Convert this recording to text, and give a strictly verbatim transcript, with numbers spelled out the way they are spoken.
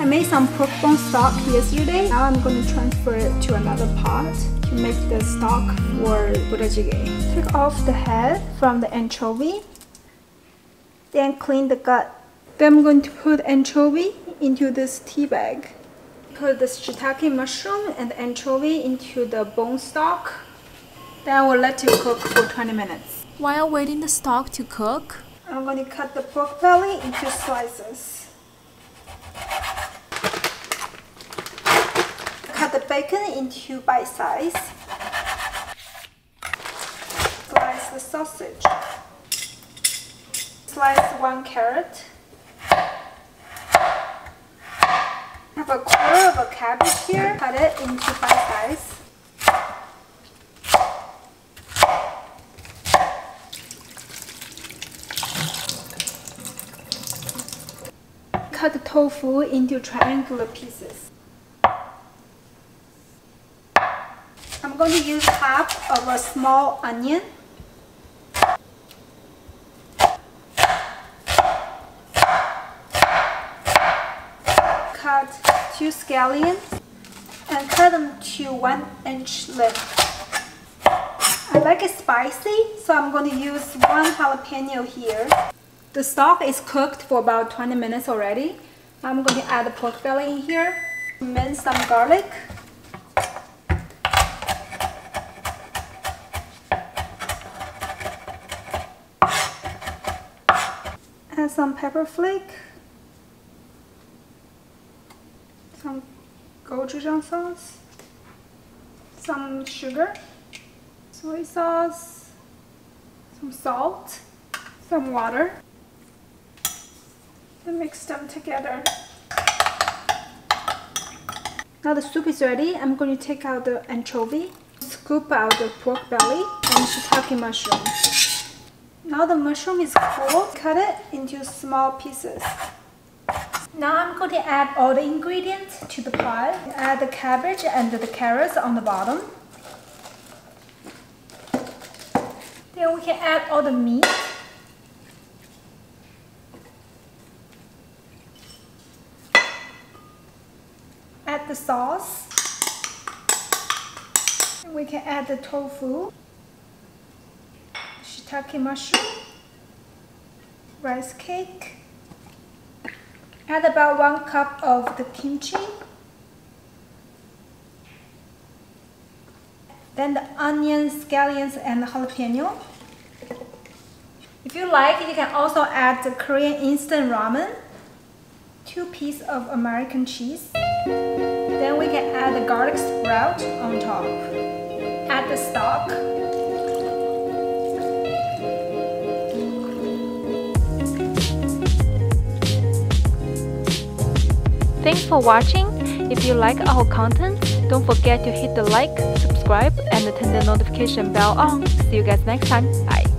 I made some pork bone stock yesterday. Now I'm going to transfer it to another pot to make the stock for Budae Jjigae. Take off the head from the anchovy, then clean the gut. Then I'm going to put anchovy into this tea bag. Put the shiitake mushroom and the anchovy into the bone stock. Then I will let it cook for twenty minutes. While waiting the stock to cook, I'm going to cut the pork belly into slices. Cut the bacon into bite size. Slice the sausage. Slice one carrot. Have a quarter of a cabbage here. Cut it into bite size. Cut the tofu into triangular pieces. I'm going to use half of a small onion. Cut two scallions and cut them to one inch length. I like it spicy, so I'm going to use one jalapeno here. The stock is cooked for about twenty minutes already. I'm going to add the pork belly in here, mince some garlic, add some pepper flake, some gochujang sauce, some sugar, soy sauce, some salt, some water. Mix them together. Now the soup is ready. I'm going to take out the anchovy, scoop out the pork belly and shiitake mushroom. Now the mushroom is cool. Cut it into small pieces. Now I'm going to add all the ingredients to the pot. Add the cabbage and the carrots on the bottom. Then we can add all the meat. The sauce, and we can add the tofu, shiitake mushroom, rice cake. Add about one cup of the kimchi, then the onions, scallions, and the jalapeno. If you like, you can also add the Korean instant ramen, two pieces of American cheese. Then we can add the garlic sprout on top. Add the stock. Thanks for watching. If you like our content, don't forget to hit the like, subscribe, and turn the notification bell on. See you guys next time. Bye.